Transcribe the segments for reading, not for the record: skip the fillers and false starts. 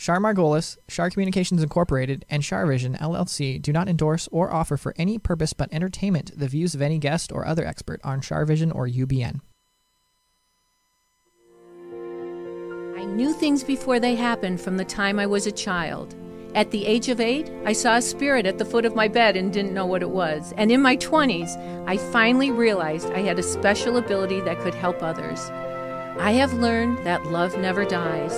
Char Margolis, Char Communications Incorporated, and Char Vision, LLC do not endorse or offer for any purpose but entertainment the views of any guest or other expert on Char Vision or UBN. I knew things before they happened from the time I was a child. At the age of 8, I saw a spirit at the foot of my bed and didn't know what it was. And in my 20s, I finally realized I had a special ability that could help others. I have learned that love never dies.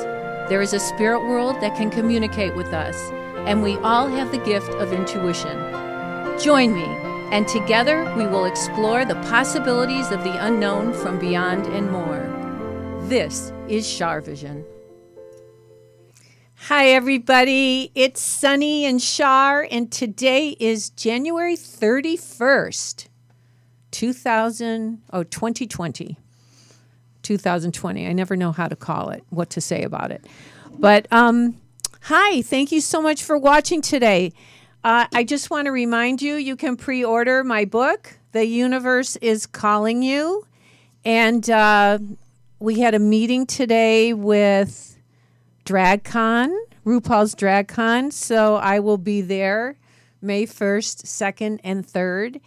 There is a spirit world that can communicate with us, and we all have the gift of intuition. Join me, and together we will explore the possibilities of the unknown from beyond and more. This is Char Vision. Hi, everybody. It's Sunny and Char, and today is January 31st, 2020. I never know how to call it, what to say about it. But hi, thank you so much for watching today. I just want to remind you, you can pre-order my book, The Universe is Calling You. And we had a meeting today with DragCon, RuPaul's DragCon. So I will be there May 1st, 2nd, and 3rd.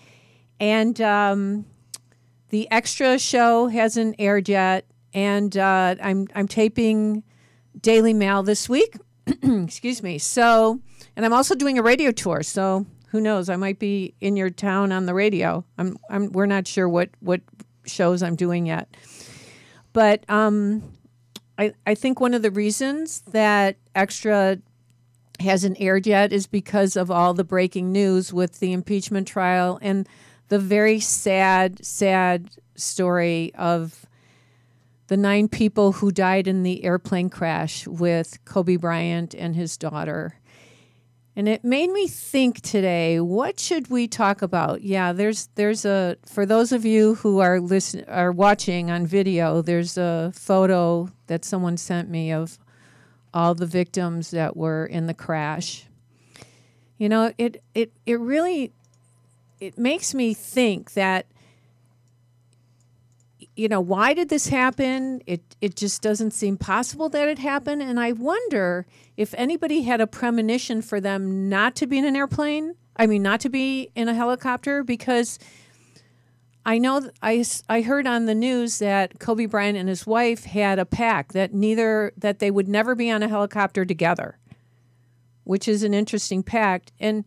And the Extra show hasn't aired yet. And I'm taping Daily Mail this week. Excuse me. So, and I'm also doing a radio tour. So who knows? I might be in your town on the radio. We're not sure what shows I'm doing yet. But I think one of the reasons that Extra hasn't aired yet is because of all the breaking news with the impeachment trial and the very sad, sad story of the 9 people who died in the airplane crash with Kobe Bryant and his daughter. And it made me think today, what should we talk about? Yeah, there's for those of you who are watching on video, there's a photo that someone sent me of all the victims that were in the crash. You know, it really makes me think that, you know, why did this happen? It just doesn't seem possible that it happened. And I wonder if anybody had a premonition for them not to be in an airplane. I mean, not to be in a helicopter, because I know I heard on the news that Kobe Bryant and his wife had a pact that they would never be on a helicopter together, which is an interesting pact. And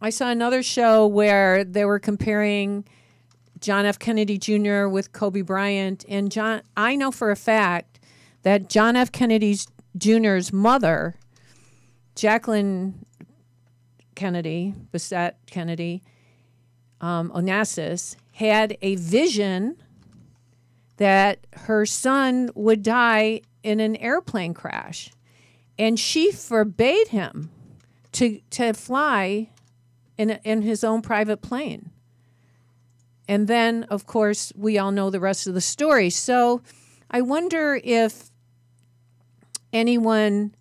I saw another show where they were comparing John F. Kennedy Jr. with Kobe Bryant. And I know for a fact that John F. Kennedy Jr.'s mother, Jacqueline Kennedy, Bissette Kennedy, Onassis, had a vision that her son would die in an airplane crash. And she forbade him to fly in his own private plane. And then, of course, we all know the rest of the story. So I wonder if anyone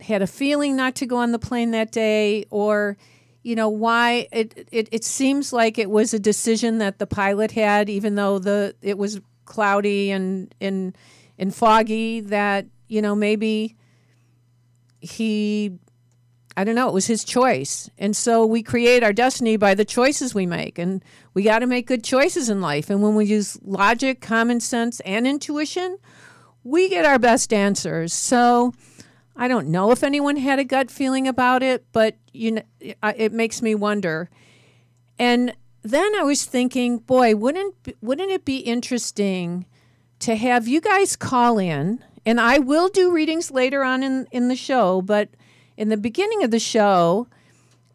had a feeling not to go on the plane that day, or, you know, why it seems like it was a decision that the pilot had, even though it was cloudy and foggy, that, you know, maybe he, I don't know, it was his choice. And so we create our destiny by the choices we make. And we got to make good choices in life. And when we use logic, common sense, and intuition, we get our best answers. So I don't know if anyone had a gut feeling about it, but you know, it makes me wonder. And then I was thinking, boy, wouldn't it be interesting to have you guys call in? And I will do readings later on in the show, but in the beginning of the show,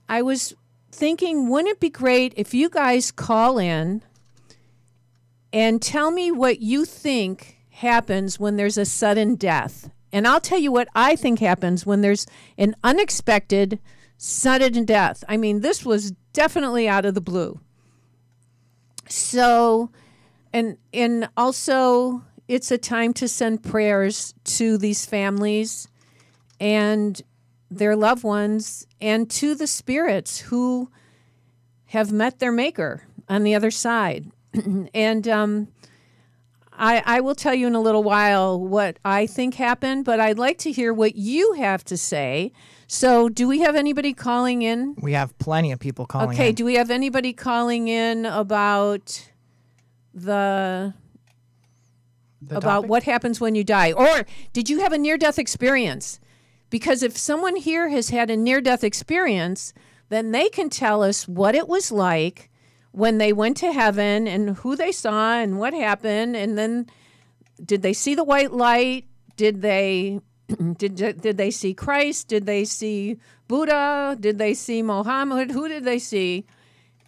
I was thinking, wouldn't it be great if you guys call in and tell me what you think happens when there's a sudden death? And I'll tell you what I think happens when there's an unexpected sudden death. I mean, this was definitely out of the blue. So, and also, it's a time to send prayers to these families and their loved ones, and to the spirits who have met their maker on the other side. And I will tell you in a little while what I think happened, but I'd like to hear what you have to say. So do we have anybody calling in? We have plenty of people calling in. Okay, do we have anybody calling in about about what happens when you die? Or did you have a near-death experience? Because if someone here has had a near-death experience, then they can tell us what it was like when they went to heaven and who they saw and what happened. And then did they see the white light? Did they did they see Christ? Did they see Buddha? Did they see Muhammad? Who did they see?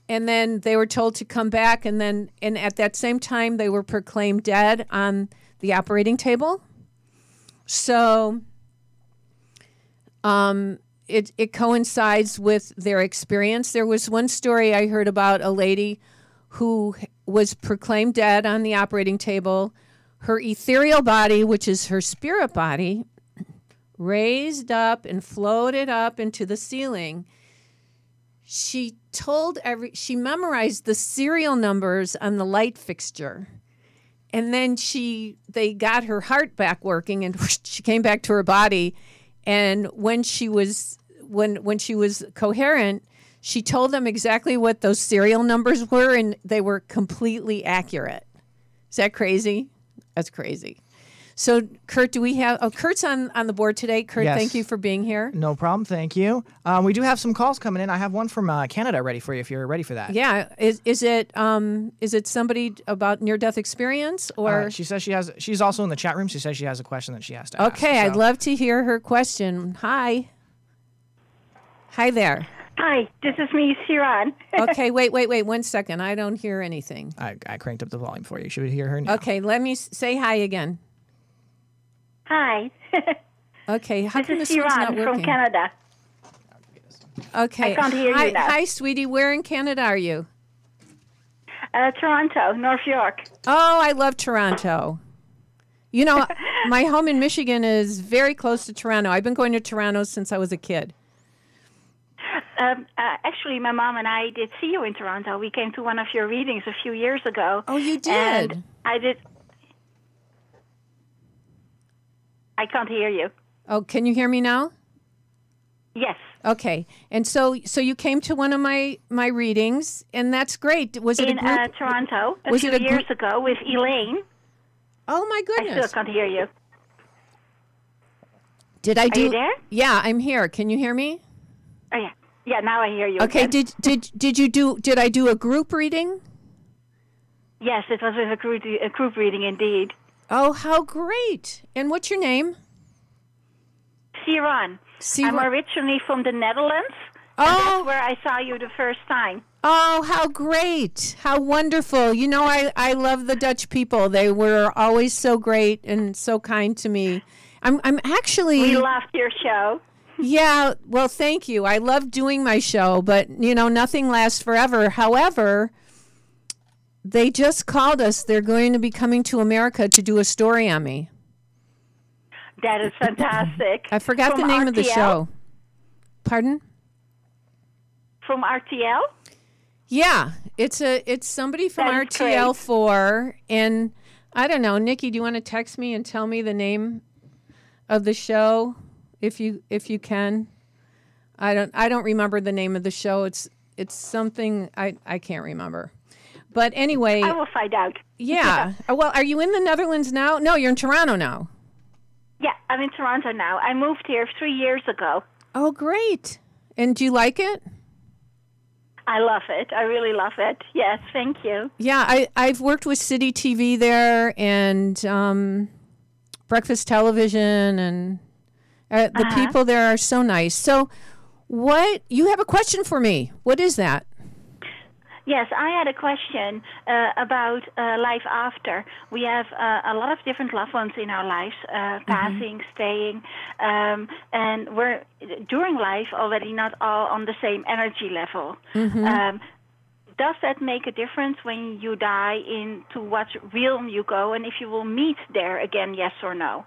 And then they were told to come back, and then at that same time they were proclaimed dead on the operating table. So it coincides with their experience. There was one story I heard about a lady who was proclaimed dead on the operating table. Her ethereal body, which is her spirit body, raised up and floated up into the ceiling. She told she memorized the serial numbers on the light fixture. And then they got her heart back working, and she came back to her body. And when she was when she was coherent, she told them exactly what those serial numbers were, and they were completely accurate. Is that crazy? That's crazy. So, Kurt, do we have... Oh, Kurt's on the board today. Kurt, yes. Thank you for being here. No problem. Thank you. We do have some calls coming in. I have one from Canada ready for you if you're ready for that. Yeah. Is it somebody about near-death experience? Or she says she has... She's also in the chat room. She says she has a question that she has to ask. Okay. So. I'd love to hear her question. Hi. Hi there. Hi. This is me, Shiran. Okay. Wait. 1 second. I don't hear anything. I cranked up the volume for you. Should we hear her now? Okay. Let me say hi again. Hi. Okay. How come this one's not working? This is Shiran from Canada. Okay. I can't hear you now. Hi, sweetie. Where in Canada are you? Toronto, North York. Oh, I love Toronto. You know, my home in Michigan is very close to Toronto. I've been going to Toronto since I was a kid. Actually, my mom and I did see you in Toronto. We came to one of your readings a few years ago. Oh, you did? And I did... I can't hear you. Oh, can you hear me now? Yes. Okay. And so you came to one of my readings, and that's great. Was it in Toronto a few years ago with Elaine? Oh my goodness! I still can't hear you. Are you there? Yeah, I'm here. Can you hear me? Oh yeah, yeah. Now I hear you. Okay. Again. Did I do a group reading? Yes, it was with a group reading indeed. Oh, how great. And what's your name? Shiran. I'm originally from the Netherlands. Oh. And that's where I saw you the first time. Oh, how great. How wonderful. You know, I love the Dutch people. They were always so great and so kind to me. I'm actually... We loved your show. Yeah. Well, thank you. I love doing my show, but, you know, nothing lasts forever. However... They just called us. They're going to be coming to America to do a story on me. That is fantastic. I forgot the name of the show. Pardon? From RTL? Yeah. It's somebody from RTL4. And I don't know, Nikki, do you want to text me and tell me the name of the show if you can? I don't remember the name of the show. It's something I can't remember. But anyway... I will find out. Yeah. Well, are you in the Netherlands now? No, you're in Toronto now. Yeah, I'm in Toronto now. I moved here 3 years ago. Oh, great. And do you like it? I love it. I really love it. Yes, thank you. Yeah, I've worked with City TV there and Breakfast Television, and the people there are so nice. So what... You have a question for me. What is that? Yes, I had a question about life after. We have a lot of different loved ones in our lives, passing, staying, and we're during life already not all on the same energy level. Does that make a difference when you die into what realm you go, and if you will meet there again, yes or no?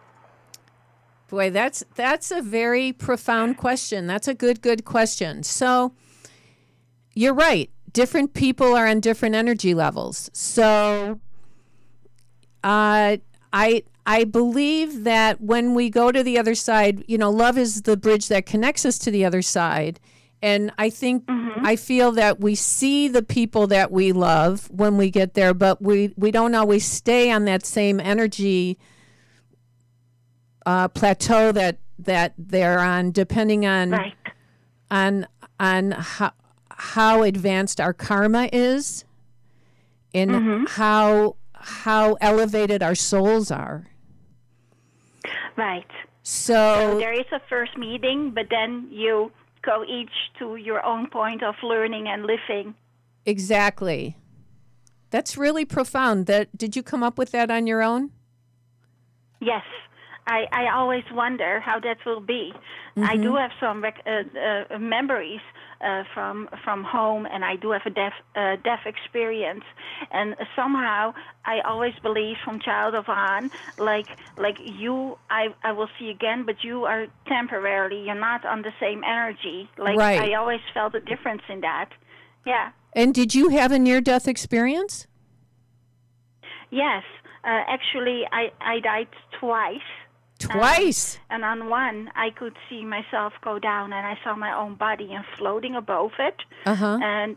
Boy, that's a very profound question. That's a good question. So you're right. Different people are on different energy levels. So I believe that when we go to the other side, you know, love is the bridge that connects us to the other side. And I think, I feel that we see the people that we love when we get there, but we don't always stay on that same energy plateau that they're on, depending on how advanced our karma is and how elevated our souls are. Right. So there is a first meeting, but then you go each to your own point of learning and living. Exactly. That's really profound. Did you come up with that on your own? Yes. I always wonder how that will be. I do have some memories from home, and I do have a deaf experience. And somehow, I always believe from childhood on, like you, I will see again, but you are temporarily. You're not on the same energy. Like I always felt a difference in that. Yeah. And did you have a near-death experience? Yes. Actually, I died twice. Twice? And on one, I could see myself go down, and I saw my own body and floating above it. And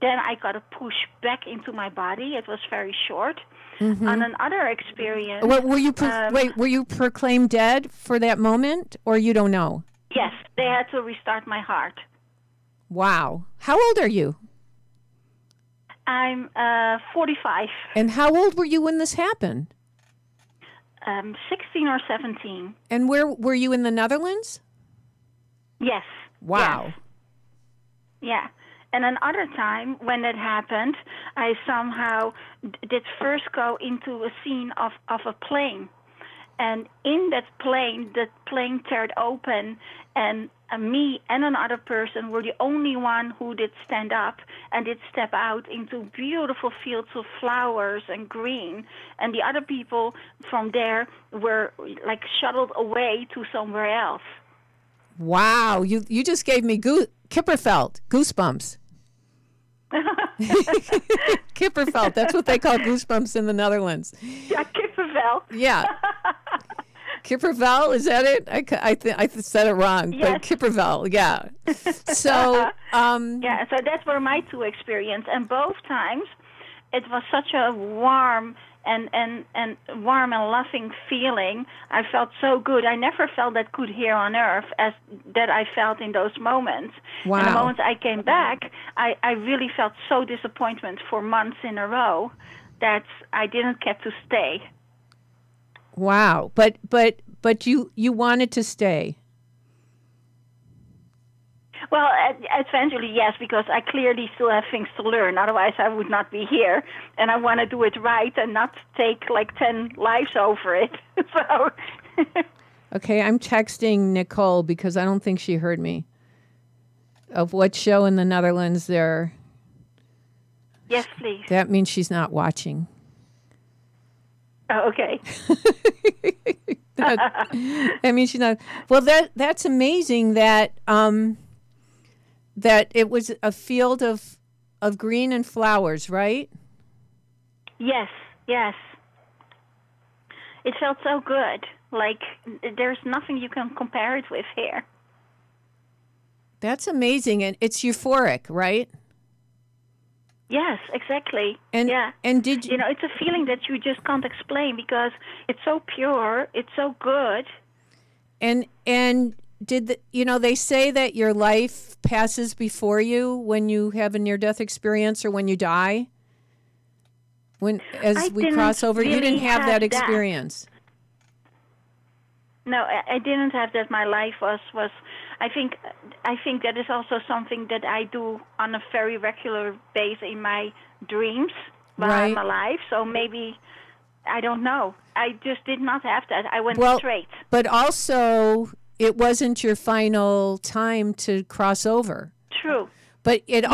then I got a push back into my body. It was very short. On another experience... were you proclaimed dead for that moment, or you don't know? Yes, they had to restart my heart. Wow. How old are you? I'm 45. And how old were you when this happened? 16 or 17. And where were you, in the Netherlands? Yes. Wow. Yes. Yeah. And another time when that happened, I somehow did first go into a scene of a plane. And in that plane teared open, and me and another person were the only one who did stand up and did step out into beautiful fields of flowers and green. And the other people from there were like shuttled away to somewhere else. Wow, you just gave me Kipperfeld goosebumps. Kipperfeld, that's what they call goosebumps in the Netherlands. Yeah, Kipperfeld. Yeah. Kippervel, is that it? I said it wrong, yes. But Kippervel, yeah. So yeah, so that's were my two experiences, and both times it was such a warm and warm and loving feeling. I felt so good. I never felt that good here on earth as that I felt in those moments. Wow. And the moment I came back, I really felt so disappointment for months in a row that I didn't get to stay. Wow, but you wanted to stay. Well, eventually, yes, because I clearly still have things to learn. Otherwise, I would not be here, and I want to do it right and not take like 10 lives over it. So. Okay, I'm texting Nicole because I don't think she heard me. Of what show in the Netherlands there? Yes, please. That means she's not watching. Oh, okay. I mean, she's not. Well, that's amazing that that it was a field of green and flowers, right? Yes, yes. It felt so good. Like there's nothing you can compare it with here. That's amazing, and it's euphoric, right? Yes, exactly. And, yeah, and did you know, it's a feeling that you just can't explain because it's so pure, it's so good. And did the, you know, they say that your life passes before you when you have a near-death experience or when you die. When as we cross over, you didn't have that experience. No, I didn't have that. My life was. I think that is also something that I do on a very regular basis in my dreams while I'm alive. So maybe, I don't know. I just did not have that. I went straight. But also, it wasn't your final time to cross over. True. But it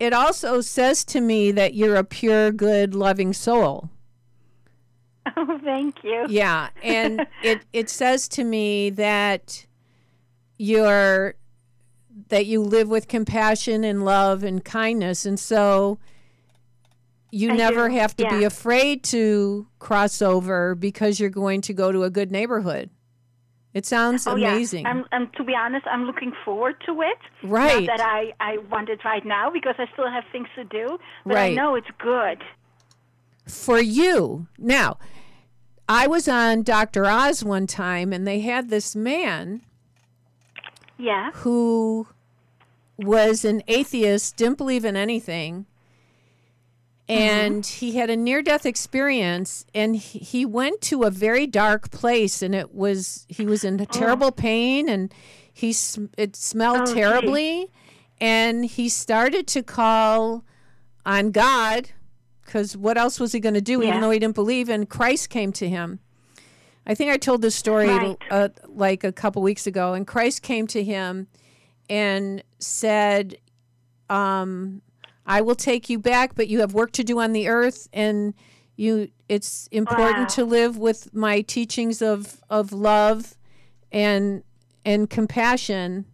it also says to me that you're a pure, good, loving soul. Oh, thank you. Yeah, and it says to me that you live with compassion and love and kindness, and so You never have to be afraid to cross over because you're going to go to a good neighborhood. It sounds amazing. I'm, to be honest, I'm looking forward to it. Right. Not that I want it right now because I still have things to do. But I know it's good. For you. Now, I was on Dr. Oz one time, and they had this man who was an atheist, didn't believe in anything. And he had a near-death experience, and he went to a very dark place, and it was he was in terrible pain, and it smelled terribly, and he started to call on God, because what else was he going to do, even though he didn't believe, and Christ came to him. I think I told this story like a couple weeks ago, and Christ came to him and said, I will take you back, but you have work to do on the earth, and it's important to live with my teachings of love and compassion.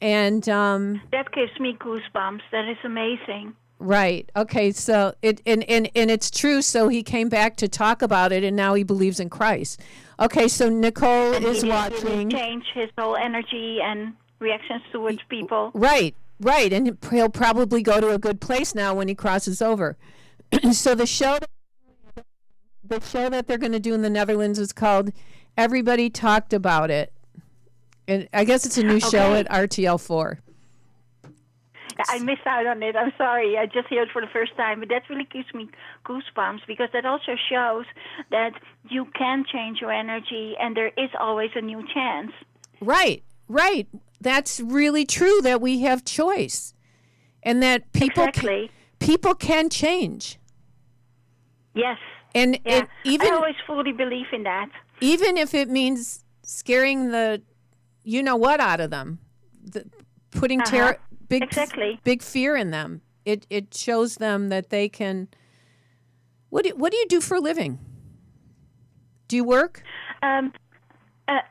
And that gives me goosebumps. That is amazing. Right. Okay, so and it's true, so he came back to talk about it, and now he believes in Christ. Okay, so Nicole is watching. He change his whole energy and reactions towards people. Right. Right, and he'll probably go to a good place now when he crosses over. So the show that they're going to do in the Netherlands is called Everybody Talked About It. And I guess it's a new show at RTL4. I missed out on it. I'm sorry. I just heard it for the first time. But that really gives me goosebumps because that also shows that you can change your energy and there is always a new chance. Right, right. That's really true that we have choice and that people people can change. Yes. And I always fully believe in that. Even if it means scaring the you-know-what out of them, putting big fear in them. It shows them that they can. What do you do for a living? Do you work?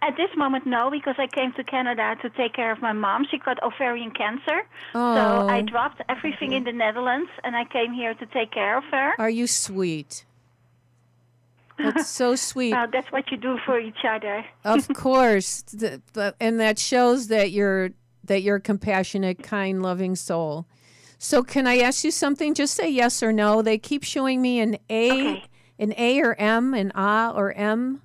At this moment, no, because I came to Canada to take care of my mom. She got ovarian cancer. Oh. So I dropped everything in the Netherlands, and I came here to take care of her. Are you sweet? That's so sweet. That's what you do for each other. Of course. And that shows that you're a compassionate, kind, loving soul. So can I ask you something? Just say yes or no. They keep showing me an A, an A or M, an A or M.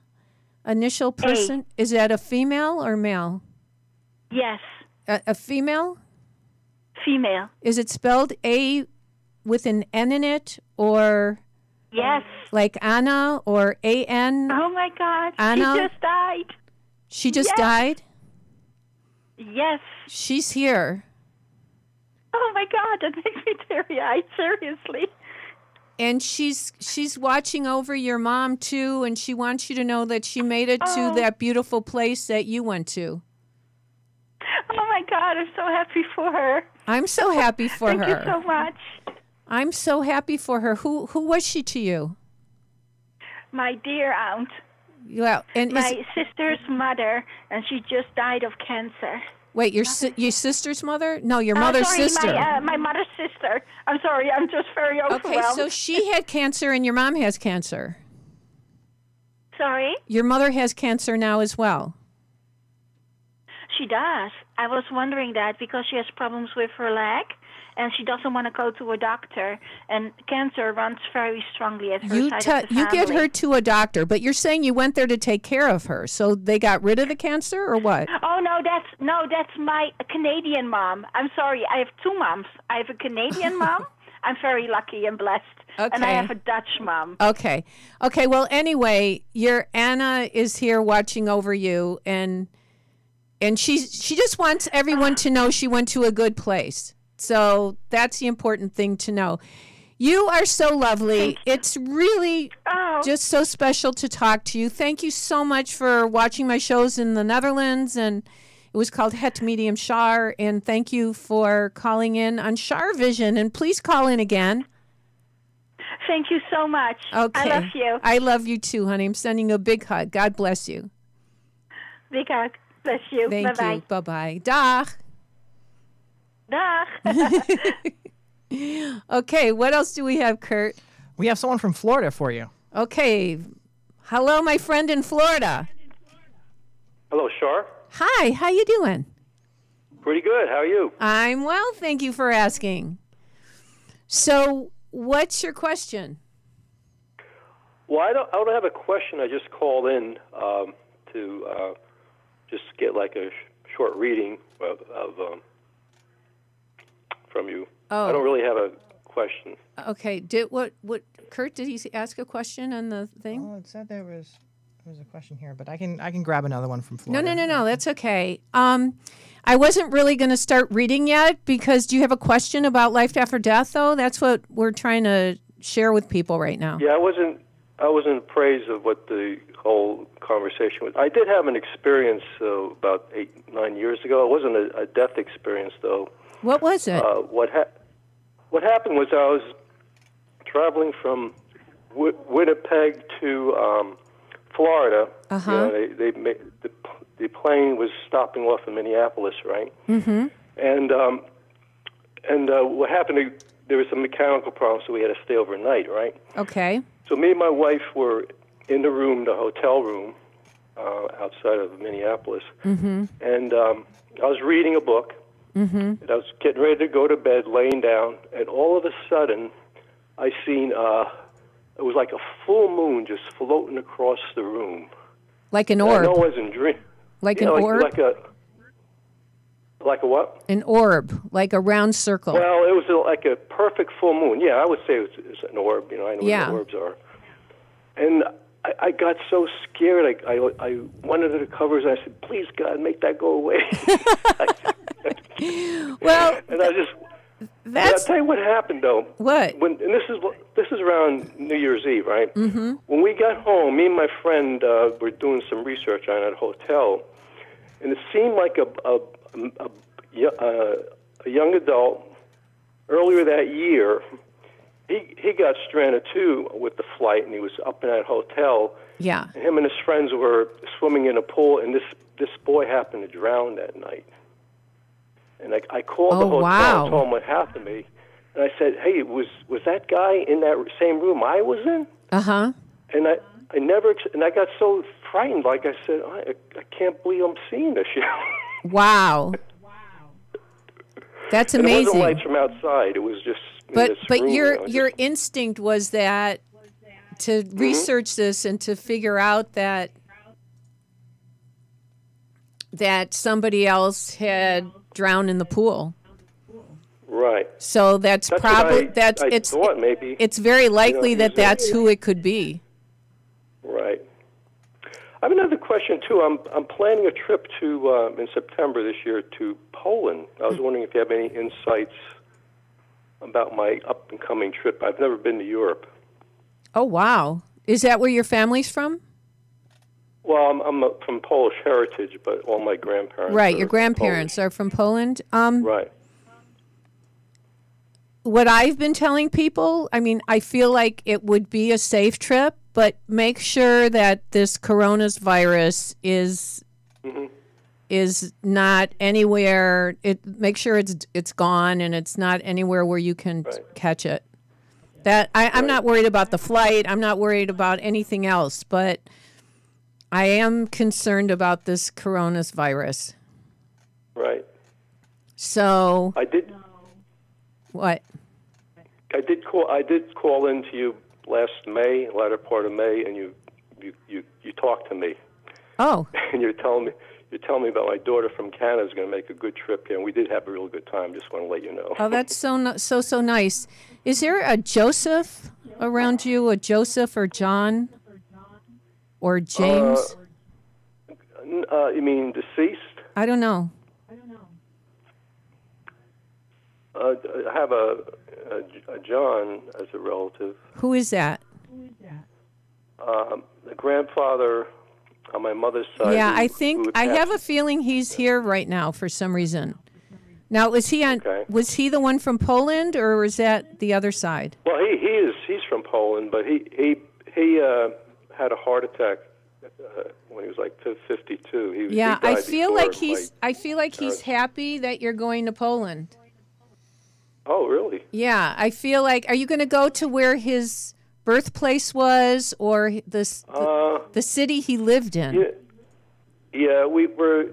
Initial person, is that a female or male? Yes. A female? Female. Is it spelled A with an N in it or? Yes. Like Anna or A-N? Oh, my God. Anna? She just died. She just died? Yes. She's here. Oh, my God. That makes me teary-eyed, seriously. And she's watching over your mom, too, and she wants you to know that she made it to that beautiful place that you went to. Oh, my God. I'm so happy for her. I'm so happy for her. Thank you so much. I'm so happy for her. Who was she to you? My dear aunt. Well, and my sister's mother, and she just died of cancer. Wait, your sister's mother? No, your mother's sister. My mother's sister. I'm sorry, I'm just very overwhelmed. Okay, so she had cancer and your mom has cancer. Sorry? Your mother has cancer now as well. She does. I was wondering that because she has problems with her leg and she doesn't want to go to a doctor. And cancer runs very strongly at her side of the family. You get her to a doctor, but you're saying you went there to take care of her. So they got rid of the cancer or what? Oh, no, that's my Canadian mom. I'm sorry. I have two moms. I have a Canadian mom. I'm very lucky and blessed. Okay. And I have a Dutch mom. Okay. Okay, well, anyway, your Anna is here watching over you. And she just wants everyone to know she went to a good place. So that's the important thing to know. You are so lovely. It's really just so special to talk to you. Thank you so much for watching my shows in the Netherlands. And it was called Het Medium Char. And thank you for calling in on Char Vision. And please call in again. Thank you so much. Okay. I love you. I love you too, honey. I'm sending you a big hug. God bless you. Big hug. Bless you. Thank you. Bye-bye. Dag. Okay, what else do we have, Kurt? We have someone from Florida for you. Okay. Hello, my friend in Florida. Hello, Char. Hi. How you doing? Pretty good. How are you? I'm well. Thank you for asking. So what's your question? Well, I don't have a question. I just called in to just get like a short reading from you. Oh. I don't really have a question. Okay. What Kurt, did he ask a question on the thing? Oh, it said there was a question here, but I can grab another one from Florida. No, that's okay. I wasn't really going to start reading yet because do you have a question about life after death though? That's what we're trying to share with people right now. Yeah, I wasn't in praise of what the whole conversation was. I did have an experience about 8-9 years ago. It wasn't a death experience though. What was it? What happened was I was traveling from Winnipeg to Florida. Uh-huh. You know, they made, the plane was stopping off in Minneapolis, right? Mm-hmm. And what happened, there was some mechanical problems, so we had to stay overnight, right? Okay. So me and my wife were in the room, the hotel room, outside of Minneapolis. Mm-hmm. And I was reading a book. Mm-hmm. And I was getting ready to go to bed, laying down, and all of a sudden, I seen it was like a full moon just floating across the room, like an orb. And I know I wasn't dreaming. Like an orb. Like a what? An orb, like a round circle. Well, it was like a perfect full moon. Yeah, I would say it was an orb. You know, I know what orbs are. And I got so scared. I went under the covers and I said, "Please, God, make that go away." Well, and I just—I'll tell you what happened though. What? And this is around New Year's Eve, right? Mm-hmm. When we got home, me and my friend were doing some research on at a hotel, and it seemed like a young adult earlier that year. He got stranded too with the flight, and he was up in that hotel. Yeah. And him and his friends were swimming in a pool, and this boy happened to drown that night. And I called the hotel and told him what happened to me. And I said, hey, was that guy in that same room I was in? Uh-huh. And I got so frightened, like I said, I can't believe I'm seeing this shit. Wow. That's amazing. It wasn't lights from outside. It was just in this room, your instinct was that to research this and to figure out that somebody else had drown in the pool, right? So that's probably maybe it's very likely that's who it could be, right? I have another question too. I'm planning a trip to in September this year to Poland. I was wondering if you have any insights about my up and coming trip. I've never been to Europe. Oh wow! Is that where your family's from? Well, I'm from Polish heritage, but all my grandparents. Right, your grandparents are from Poland. Right. What I've been telling people, I mean, I feel like it would be a safe trip, but make sure that this coronavirus is not anywhere. Make sure it's gone and it's not anywhere where you can catch it. I'm not worried about the flight. I'm not worried about anything else, but I am concerned about this coronavirus. Right. So I did. What? I did call in to you last May, latter part of May, and you talked to me. Oh. And you're telling me about my daughter from Canada is going to make a good trip here, and we did have a real good time. Just want to let you know. Oh, that's so nice. Is there a Joseph around you? A Joseph or John? Or James? You mean deceased? I don't know. I have a John as a relative. Who is that? The grandfather on my mother's side. Yeah, I have a feeling he's here right now for some reason. Now, was he the one from Poland, or was that the other side? Well, he's from Poland, but he had a heart attack when he was like 52. I feel like he's happy that you're going to Poland. Oh, really? Yeah, I feel like. Are you going to go to where his birthplace was, or the city he lived in? Yeah, we were.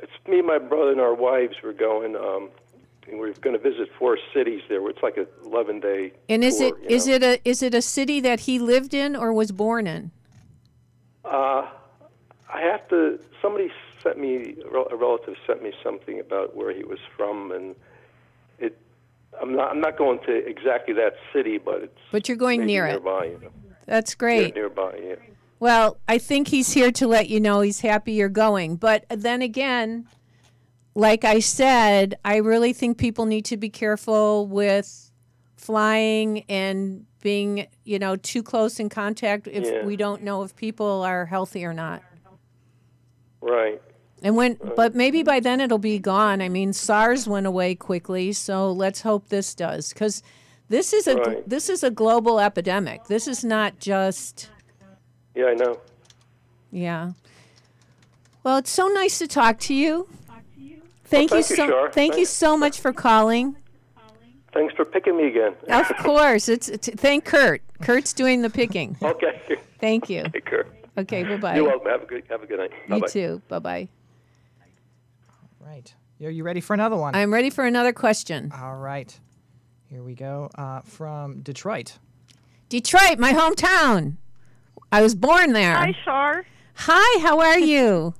It's me, my brother, and our wives were going, and we were going to visit 4 cities there. It's like an 11-day. And is it a city that he lived in or was born in? I have to. Somebody sent me, a relative sent me something about where he was from, and it. I'm not going to exactly that city, but it's. But you're going near it. Nearby, you know. That's great. Near, nearby, yeah. Well, I think he's here to let you know he's happy you're going. But then again, like I said, I really think people need to be careful with flying and being, you know, too close in contact if we don't know if people are healthy or not. Right. And but maybe by then it'll be gone. I mean, SARS went away quickly, so let's hope this does, because this is a this is a global epidemic. This is not just. Yeah, I know. Yeah. Well, it's so nice to talk to you. Thank you so much for calling. Thanks for picking me again. Of course. Thank Kurt. Kurt's doing the picking. Okay. Thank you. Hey, Kurt. Okay, bye-bye. You're welcome. Have a good night. You too. Bye-bye. All right. Are you ready for another one? I'm ready for another question. All right. Here we go. From Detroit. Detroit, my hometown. I was born there. Hi, Char. Hi, how are you?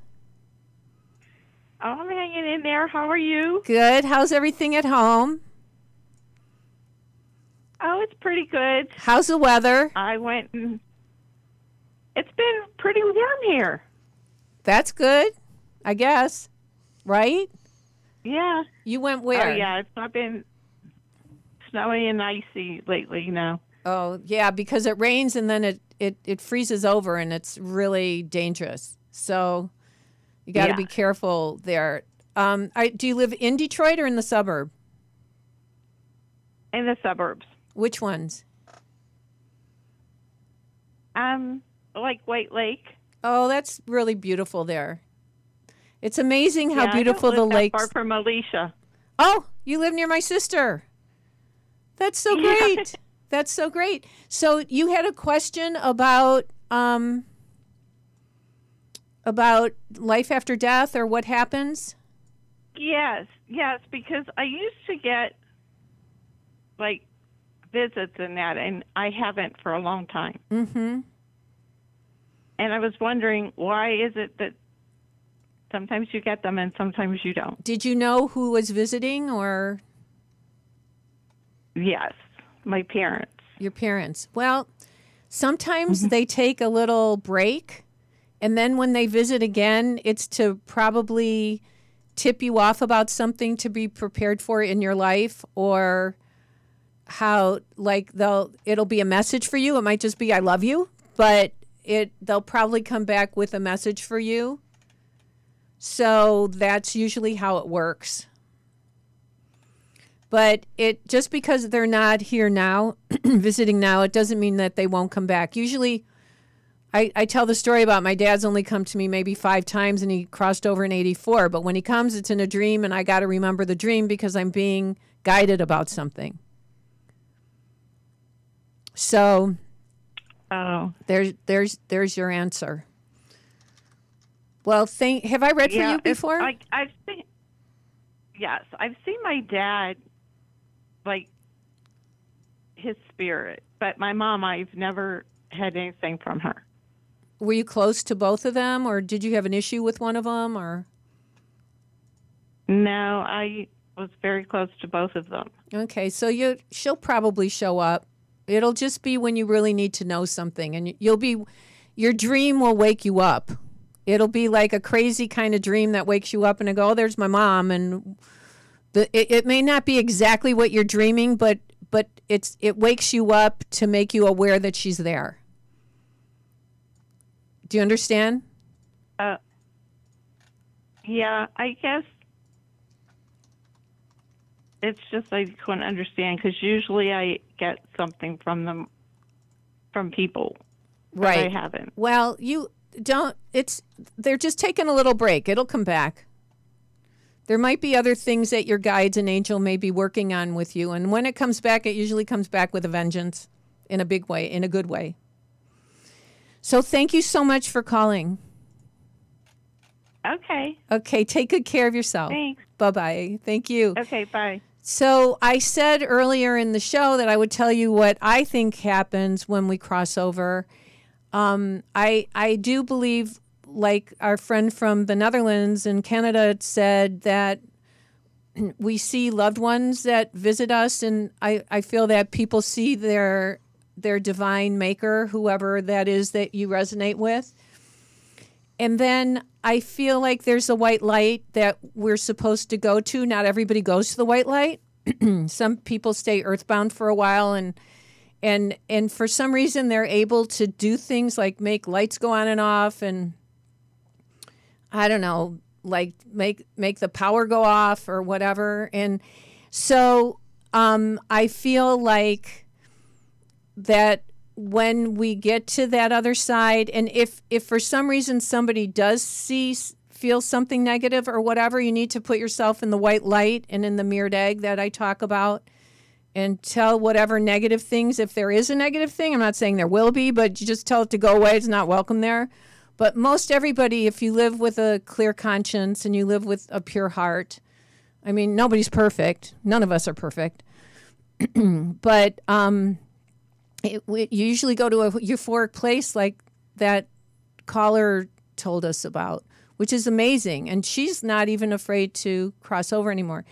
I'm hanging in there. How are you? Good. How's everything at home? Oh, it's pretty good. How's the weather? It's been pretty warm here. That's good, I guess. Right? Yeah. You went where? Oh, yeah. It's not been snowy and icy lately, you know. Oh, yeah, because it rains and then it freezes over, and it's really dangerous. So you got to be careful there. Do you live in Detroit or in the suburb? In the suburbs. Which ones? Like White Lake. Oh, that's really beautiful there. It's amazing how beautiful the lake is. I don't live that far from Alicia. Oh, you live near my sister. That's so great. Yeah. That's so great. So you had a question about life after death or what happens? Yes, because I used to get like visits and that, and I haven't for a long time. Mm-hmm. And I was wondering, why is it that sometimes you get them and sometimes you don't? Did you know who was visiting or? Yes. My parents. Your parents. Well, sometimes they take a little break, and then when they visit again, it's to probably tip you off about something to be prepared for in your life, or how, like, it'll be a message for you. It might just be, I love you, but they'll probably come back with a message for you. So that's usually how it works. But just because they're not here now, visiting now, it doesn't mean that they won't come back. Usually, I tell the story about my dad's only come to me maybe 5 times, and he crossed over in '84. But when he comes, it's in a dream, and I got to remember the dream because I'm being guided about something. So, there's your answer. Well, have I read for you before? Yes, I've seen my dad. Like his spirit, but my mom, I've never had anything from her. Were you close to both of them, or did you have an issue with one of them, or? No, I was very close to both of them. Okay, so she'll probably show up. It'll just be when you really need to know something, and your dream will wake you up. It'll be like a crazy kind of dream that wakes you up, and I go, oh, there's my mom, and. It may not be exactly what you're dreaming, but it wakes you up to make you aware that she's there. Do you understand? Yeah, I guess it's just I couldn't understand, because usually I get something from them, from people. Right. I haven't. Well, you don't. They're just taking a little break. It'll come back. There might be other things that your guides and angel may be working on with you. And when it comes back, it usually comes back with a vengeance. in a big way, in a good way. So thank you so much for calling. Okay. Okay, take good care of yourself. Thanks. Bye-bye. Thank you. Okay, bye. So I said earlier in the show that I would tell you what I think happens when we cross over. I do believe, like our friend from the Netherlands and Canada said, that we see loved ones that visit us, and I feel that people see their divine maker, whoever that is that you resonate with. And then I feel like there's a white light that we're supposed to go to. Not everybody goes to the white light. Some people stay earthbound for a while, and for some reason they're able to do things like make lights go on and off, and I don't know, like make the power go off or whatever. And so I feel like that when we get to that other side, and if for some reason somebody does feel something negative or whatever, you need to put yourself in the white light and in the mirrored egg that I talk about, and tell whatever negative things, if there is a negative thing. I'm not saying there will be, but you just tell it to go away. It's not welcome there. But most everybody, if you live with a clear conscience and you live with a pure heart, I mean, nobody's perfect. None of us are perfect. But you usually go to a euphoric place like that caller told us about, which is amazing. And she's not even afraid to cross over anymore.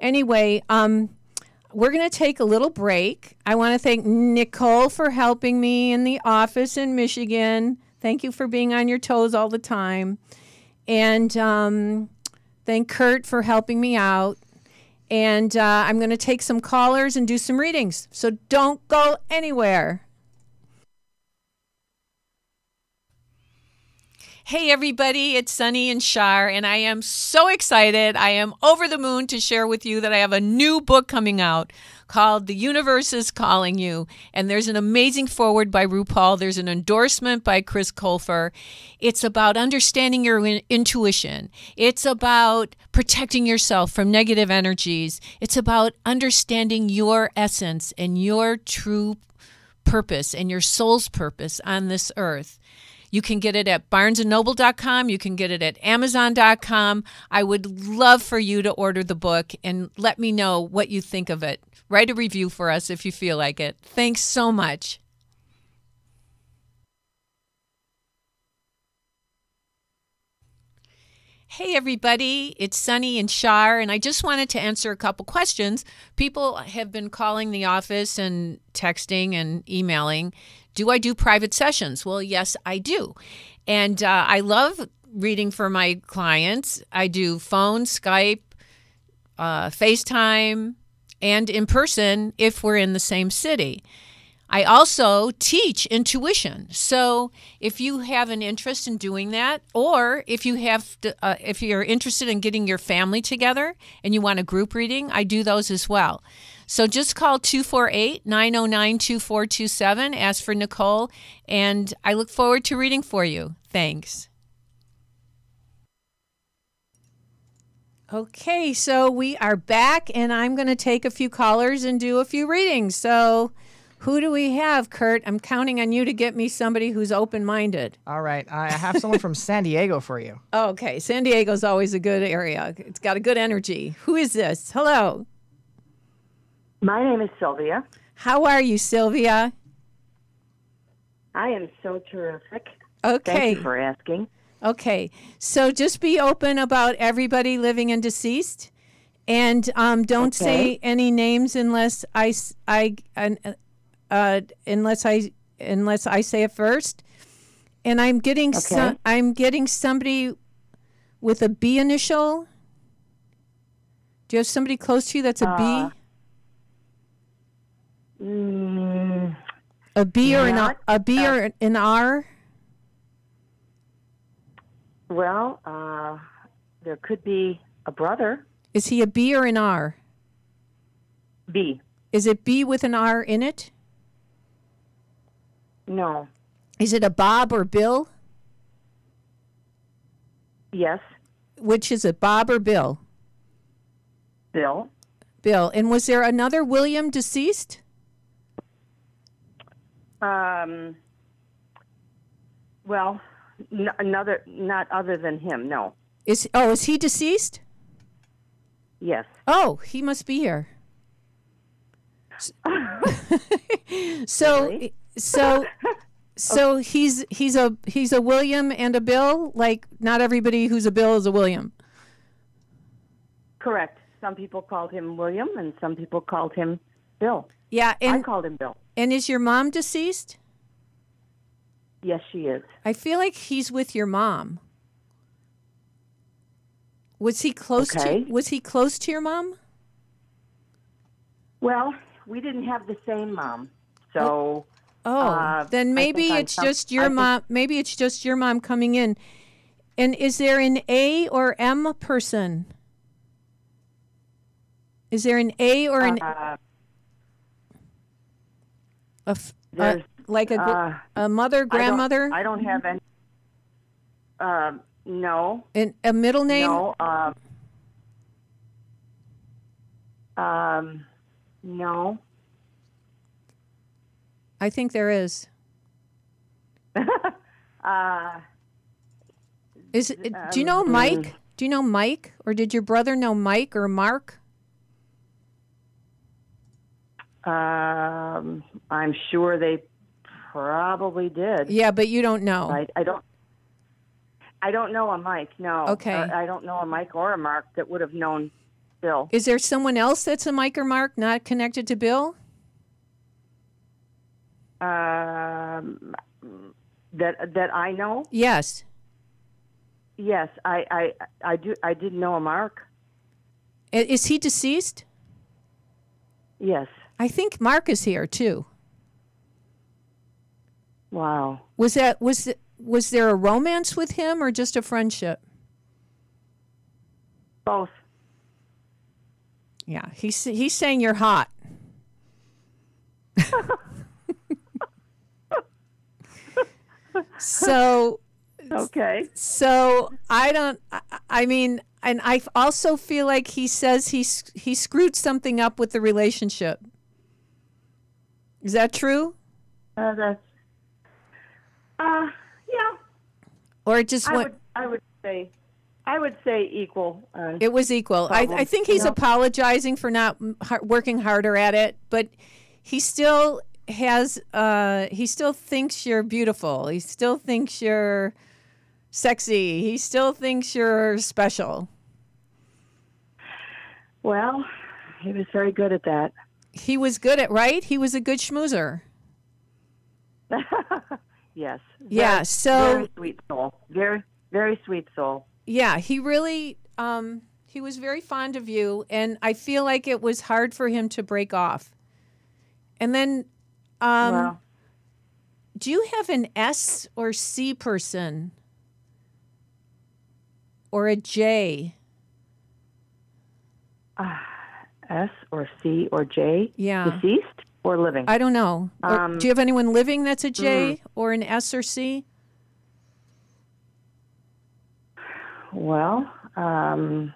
Anyway, we're going to take a little break. I want to thank Nicole for helping me in the office in Michigan. Thank you for being on your toes all the time. And thank Kurt for helping me out. And I'm going to take some callers and do some readings. So don't go anywhere. Hey, everybody, it's Sunny and Char, and I am so excited. I am over the moon to share with you that I have a new book coming out called The Universe is Calling You. And there's an amazing foreword by RuPaul. There's an endorsement by Chris Colfer. It's about understanding your intuition. It's about protecting yourself from negative energies. It's about understanding your essence and your true purpose and your soul's purpose on this earth. You can get it at barnesandnoble.com. You can get it at amazon.com. I would love for you to order the book and let me know what you think of it. Write a review for us if you feel like it. Thanks so much. Hey, everybody, it's Sunny and Char, and I just wanted to answer a couple questions. People have been calling the office and texting and emailing. Do I do private sessions? Well, yes, I do. And I love reading for my clients. I do phone, Skype, FaceTime, and in person if we're in the same city. I also teach intuition. So if you have an interest in doing that, or if you have to, if you're interested in getting your family together and you want a group reading, I do those as well. So just call 248-909-2427, ask for Nicole, and I look forward to reading for you. Thanks. Okay, so we are back, and I'm going to take a few callers and do a few readings. So who do we have, Kurt? I'm counting on you to get me somebody who's open-minded. All right, I have someone from San Diego for you. Okay, San Diego's always a good area. It's got a good energy. Who is this? Hello. My name is Sylvia. How are you, Sylvia? I am so terrific. Okay. Thank you for asking. Okay. So just be open about everybody living and deceased. And don't say any names unless I say it first. And I'm getting I'm getting somebody with a B initial. Do you have somebody close to you that's a B? A B or not, or an R? Well, there could be a brother. Is he a B or an R? B. Is it B with an R in it? No. Is it a Bob or Bill? Yes. Which is it, Bob or Bill? Bill. Bill. And was there another William deceased? Well, not other than him, no. Is he deceased? Yes. Oh, he must be here. So really? so he's a William and a Bill. Like, not everybody who's a Bill is a William. Correct. Some people called him William, and some people called him Bill. Yeah, and I called him Bill. And is your mom deceased? Yes, she is. I feel like he's with your mom. Was he close to? Was he close to your mom? Well, we didn't have the same mom, so. Oh, then maybe it's just your mom. Maybe it's just your mom coming in. And is there an A or M person? Is there an A or an a mother, grandmother? I don't have any. No. And a middle name? No. No. I think there is. Do you know Mike? Do you know Mike, or did your brother know Mike or Mark? I'm sure they probably did. Yeah, but you don't know. I don't know a Mike, no. Okay. I don't know a Mike or a Mark that would have known Bill. Is there someone else that's a Mike or Mark not connected to Bill? That I know? Yes. Yes, I did know a Mark. Is he deceased? Yes. I think Mark is here too. Wow. Was there a romance with him or just a friendship? Both. Yeah, he's saying you're hot. So okay. So I mean, and I also feel like he says he screwed something up with the relationship. Is that true? That's yeah. Or it just went. I would say equal. It was equal. I think he's apologizing for not working harder at it, but he still has. He still thinks you're beautiful. He still thinks you're sexy. He still thinks you're special. Well, he was very good at that. He was good at He was a good schmoozer. Yes. Yeah. So very sweet soul. Very sweet soul. Yeah, he really he was very fond of you, and I feel like it was hard for him to break off. And then, wow. Do you have an S or C person or a J? S or C or J? Yeah. Deceased or living? I don't know. Do you have anyone living that's a J or an S or C? Well, I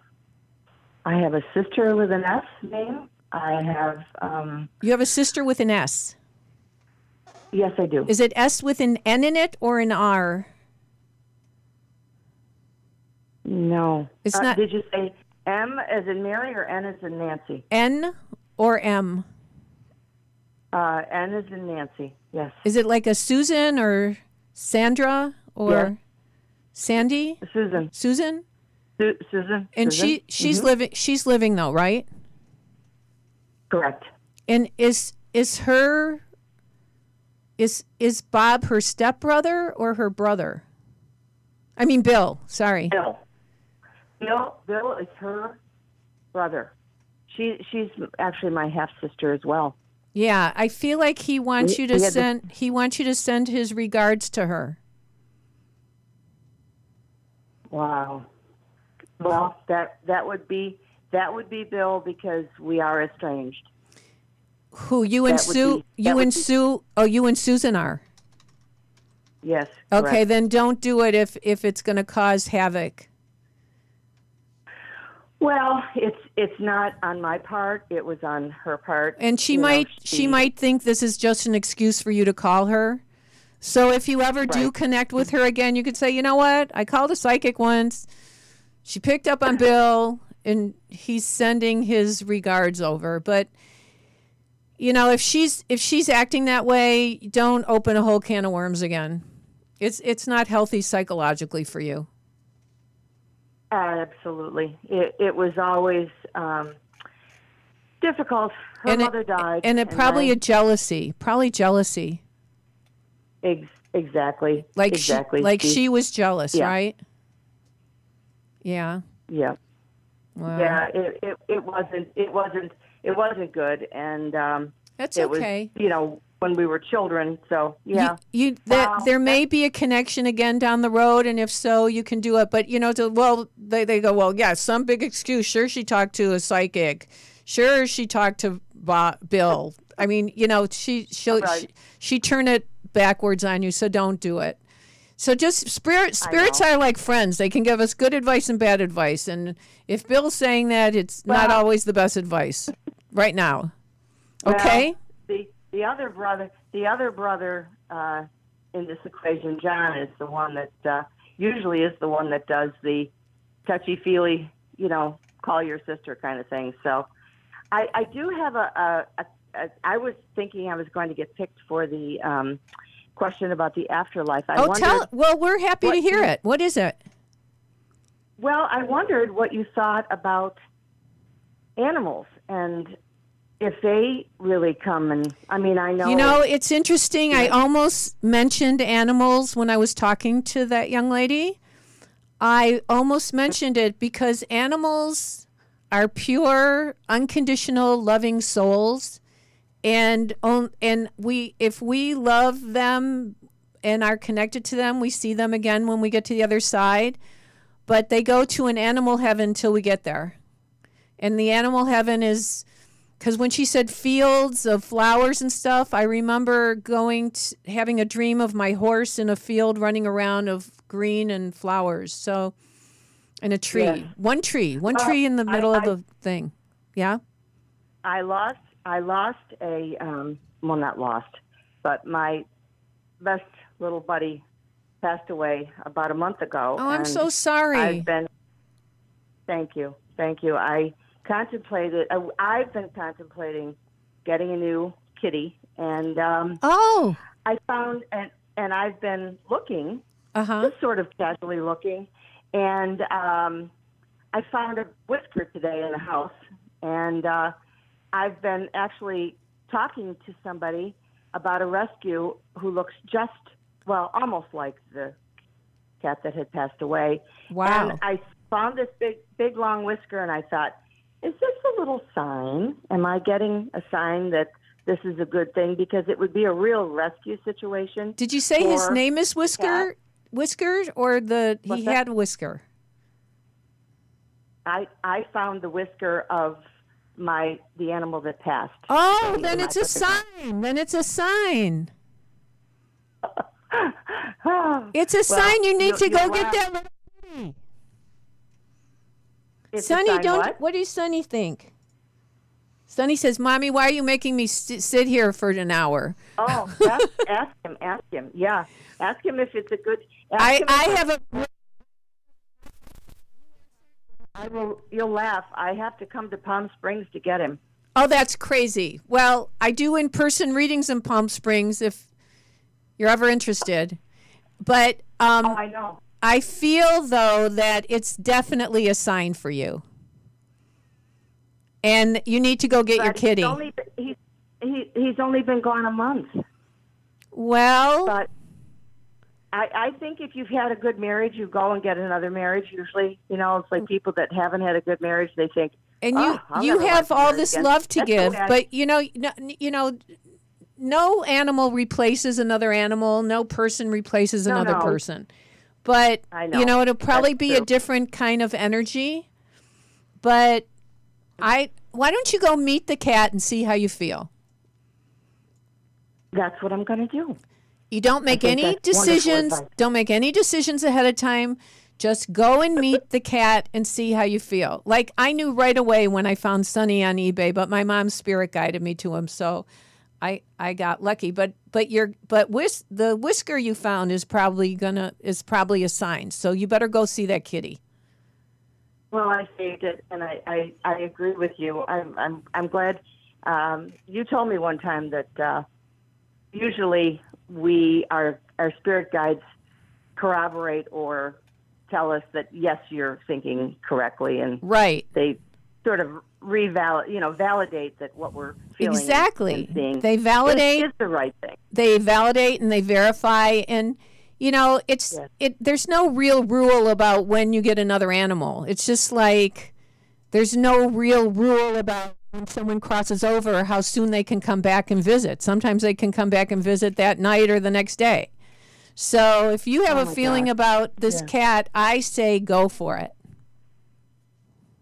have a sister with an S name. I have... you have a sister with an S? Yes, I do. Is it S with an N in it or an R? No. It's not... Did you say M as in Mary or N as in Nancy? N or M? N as in Nancy, yes. Is it like a Susan or Sandra or... Yeah. Sandy? Susan. Susan? Susan. And she's living though, right? Correct. And is Bob her stepbrother or her brother? I mean Bill, sorry. Bill. Bill is her brother. She's actually my half sister as well. Yeah, I feel like he wants you to send his regards to her. Wow. Well, that would be Bill because we are estranged. Who you and Susan are. Yes. Okay, correct. Then don't do it if it's going to cause havoc. Well, it's not on my part. It was on her part. And she might think this is just an excuse for you to call her. So if you ever do connect with her again, you could say, you know what? I called a psychic once. She picked up on Bill, and he's sending his regards over. But, you know, if she's acting that way, don't open a whole can of worms again. It's not healthy psychologically for you. Absolutely. It was always difficult. Her mother died. And probably jealousy. Exactly. Like she was jealous, right? Yeah. Yeah. Wow. Yeah. It wasn't good. And that's okay. It was, you know, when we were children. So, yeah. There may be a connection again down the road, and if so, you can do it. But, you know, they go, well, yeah, some big excuse. Sure, she talked to a psychic. Sure, she talked to Bill. I mean, you know, she turned it backwards on you, so don't do it. So just spirits are like friends. They can give us good advice and bad advice. And if Bill's saying that, it's not always the best advice right now. Okay? Well, the other brother in this equation, John, is the one that usually is the one that does the touchy-feely, you know, call your sister kind of thing. So I do have I was thinking I was going to get picked for the question about the afterlife. Well, we're happy to hear it. What is it? Well, I wondered what you thought about animals and if they really come and, I mean, I know. You know, it's interesting. Yeah. I almost mentioned animals when I was talking to that young lady. I almost mentioned it because animals are pure, unconditional, loving souls. And if we love them and are connected to them, we see them again when we get to the other side. But they go to an animal heaven till we get there. And the animal heaven is... Because when she said fields of flowers and stuff, I remember having a dream of my horse in a field running around of green and flowers. So, and a tree, yeah. one tree in the middle of the thing. Yeah. But my best little buddy passed away about a month ago. Oh, I'm so sorry. Thank you. I've been contemplating getting a new kitty, and I found and I've been looking, just sort of casually looking, and I found a whisper today in the house, and I've been actually talking to somebody about a rescue who looks almost like the cat that had passed away. Wow! And I found this big long whisker, and I thought, is this a little sign? Am I getting a sign that this is a good thing? Because it would be a real rescue situation. Did you say his name is Whisker? Whisker, or he had Whisker? I found the Whisker of the animal that passed. Oh, so then it's a sign. Then it's a sign. It's a sign. You need to go get that money. Sonny, what does Sonny think? Sonny says, Mommy, why are you making me sit here for an hour? Oh, ask him. Yeah. Ask him if it's a good... You'll laugh. I have to come to Palm Springs to get him. Oh, that's crazy. Well, I do in-person readings in Palm Springs if you're ever interested. But... oh, I know. I feel, though, that it's definitely a sign for you. And you need to go get your kitty. He's only been gone a month. Well. But I think if you've had a good marriage, you go and get another marriage. Usually, you know, it's like people that haven't had a good marriage, they think. And you have all this love to give. But, you know, no animal replaces another animal. No person replaces another person. But, you know, it'll probably be a different kind of energy. But why don't you go meet the cat and see how you feel? That's what I'm going to do. You don't make any decisions. Don't make any decisions ahead of time. Just go and meet the cat and see how you feel. Like, I knew right away when I found Sonny on eBay, but my mom's spirit guided me to him, so I got lucky. But the whisker you found is probably probably a sign. So you better go see that kitty. Well, I saved it, and I agree with you. I'm glad. You told me one time that usually our spirit guides corroborate or tell us that, yes, you're thinking correctly, and right, they sort of validate that what we're feeling exactly and they validate is the right thing. They validate and they verify, and it's yes. There's no real rule about when you get another animal. It's just like there's no real rule about when someone crosses over how soon they can come back and visit. Sometimes they can come back and visit that night or the next day. So if you have a feeling about this cat, I say go for it.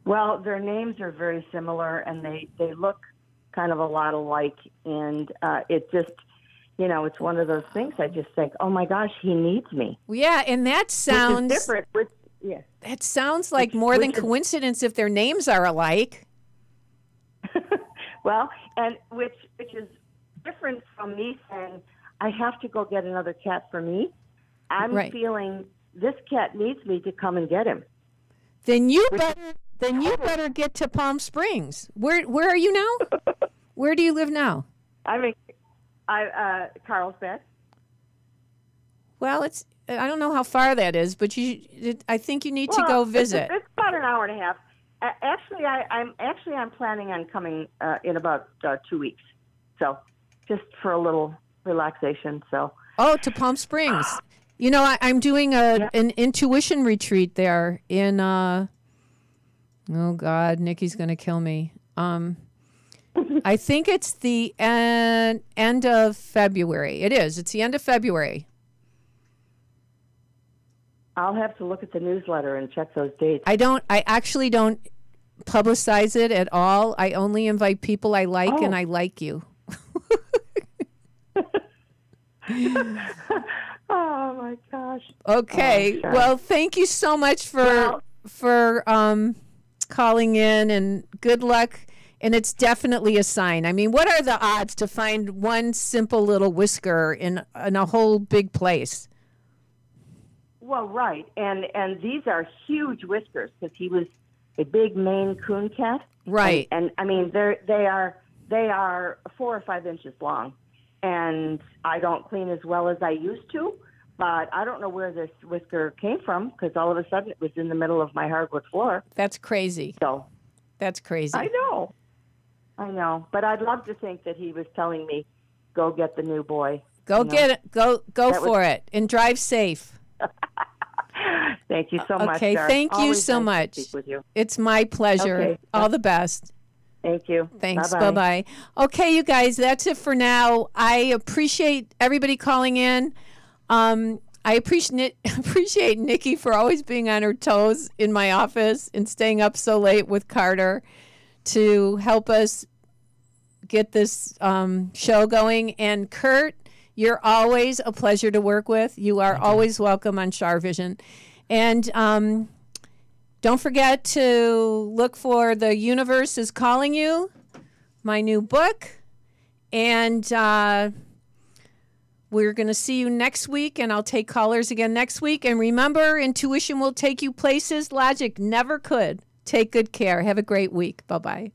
Well, their names are very similar, and they look kind of a lot alike. And it just, it's one of those things I just think, oh, my gosh, he needs me. Yeah, and that sounds different. Yes. That sounds like more than coincidence if their names are alike. Well, and which is different from me saying, I have to go get another cat for me. I'm feeling this cat needs me to come and get him. Then you better get to Palm Springs. Where are you now? Where do you live now? I'm in Carlsbad. Well, I don't know how far that is, but I think you need to go visit. It's about an hour and a half. Actually, I'm planning on coming in about 2 weeks, so just for a little relaxation. So to Palm Springs, I'm doing an intuition retreat there in oh God, Nikki's gonna kill me. I think it's the end of February. It is. It's the end of February. I'll have to look at the newsletter and check those dates. I actually don't publicize it at all. I only invite people I like, and I like you. Oh my gosh. Okay. Oh, well, thank you so much for calling in, and good luck. And it's definitely a sign. I mean, what are the odds to find one simple little whisker in a whole big place? Well, right. And these are huge whiskers because he was a big Maine coon cat. Right. And I mean, they are 4 or 5 inches long. And I don't clean as well as I used to, but I don't know where this whisker came from because all of a sudden it was in the middle of my hardwood floor. That's crazy. So that's crazy. I know. But I'd love to think that he was telling me, go get the new boy. Go get it. Go for it. And drive safe. Thank you so much. Okay, thank you so much. It's my pleasure. Okay. All the best. Thank you. Thanks. Bye-bye. Okay, you guys, that's it for now. I appreciate everybody calling in. I appreciate Nikki for always being on her toes in my office and staying up so late with Carter to help us get this show going. And Kurt, you're always a pleasure to work with. You are always welcome on Char Vision. And don't forget to look for The Universe is Calling You, my new book. And we're going to see you next week, and I'll take callers again next week. And remember, intuition will take you places logic never could. Take good care. Have a great week. Bye-bye.